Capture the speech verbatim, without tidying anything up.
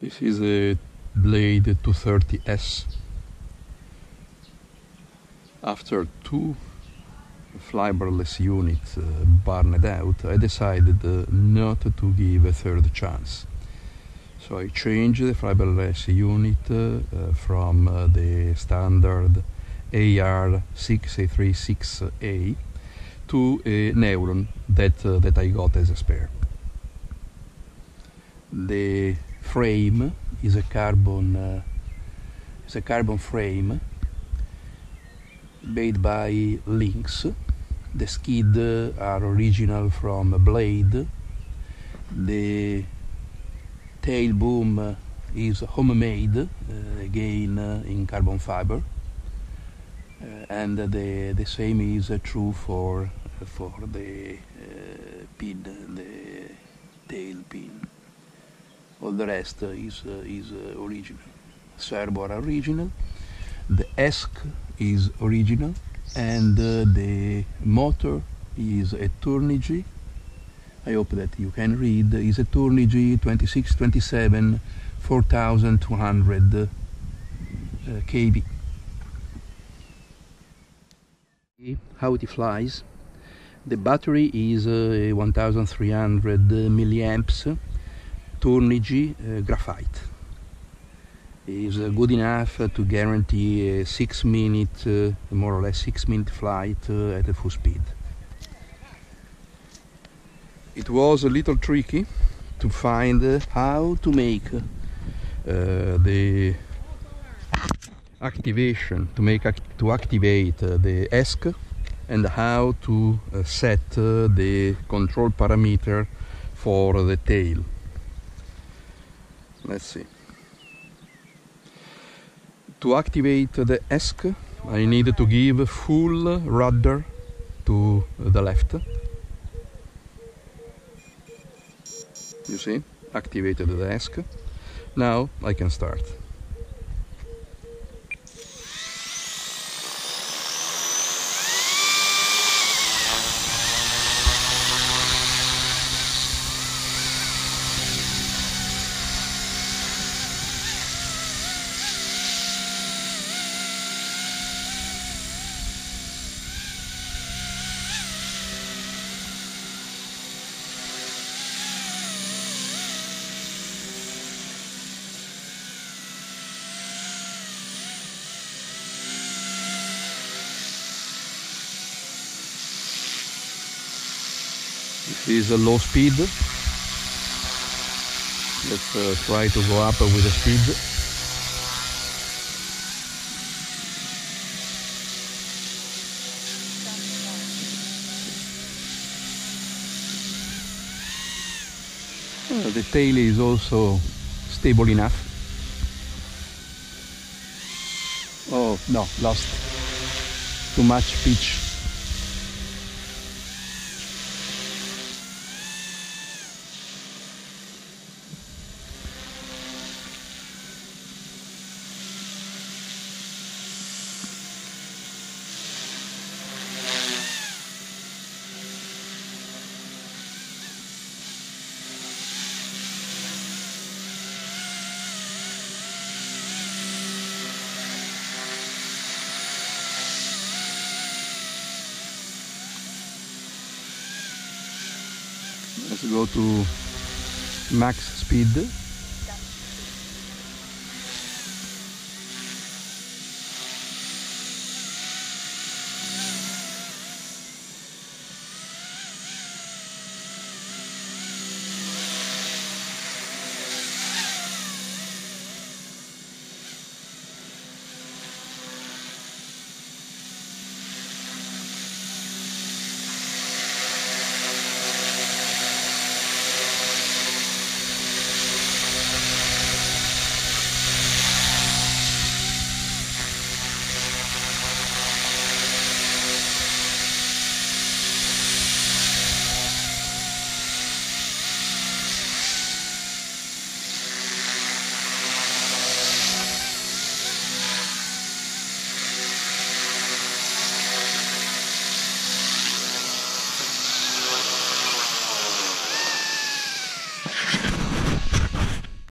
This is a Blade two thirty S. After two fiberless units uh, burned out, I decided uh, not to give a third chance. So I changed the fiberless unit uh, from uh, the standard A R six three three six A to a Neuron that, uh, that I got as a spare. The frame is a carbon, uh, is a carbon frame made by Lynx. The skid are original from Blade. The tail boom is homemade, uh, again uh, in carbon fiber, uh, and the the same is uh, true for for the uh, pin, the tail pin. All the rest uh, is uh, is uh, original. Servo are original. The E S C is original, and uh, the motor is a Turnigy. I hope that you can read. Is a Turnigy twenty-six twenty-seven four thousand two hundred uh, kV. How it flies? The battery is uh, one thousand three hundred milliamps. Turnigy uh, Graphite is uh, good enough uh, to guarantee a six minute, uh, more or less six minute flight uh, at a full speed. It was a little tricky to find uh, how to make uh, the activation, to make act to activate uh, the E S C, and how to uh, set uh, the control parameter for the tail. Let's see. To activate the E S C, I need to give full rudder to the left. You see, activated the E S C. Now I can start. This is a low speed. Let's uh, try to go up with the speed. Uh, the tail is also stable enough. Oh no, lost. Too much pitch. Let's go to max speed.